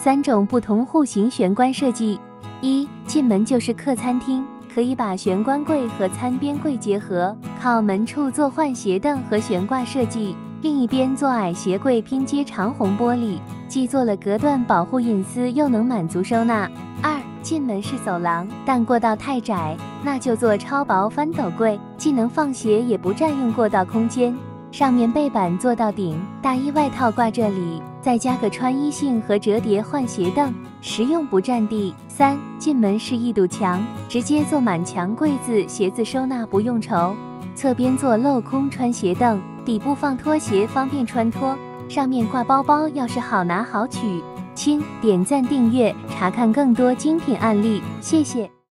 三种不同户型玄关设计：一、进门就是客餐厅，可以把玄关柜和餐边柜结合，靠门处做换鞋凳和悬挂设计；另一边做矮鞋柜拼接长红玻璃，既做了隔断保护隐私，又能满足收纳。二、进门是走廊，但过道太窄，那就做超薄翻斗柜，既能放鞋也不占用过道空间。上面背板做到顶，大衣外套挂这里，再加个穿衣性和折叠换鞋凳，实用不占地。三、进门是一堵墙，直接做满墙柜子、鞋子收纳不用愁。侧边做镂空穿鞋凳，底部放拖鞋方便穿脱，上面挂包包钥匙好拿好取。亲，点赞订阅，查看更多精品案例，谢谢。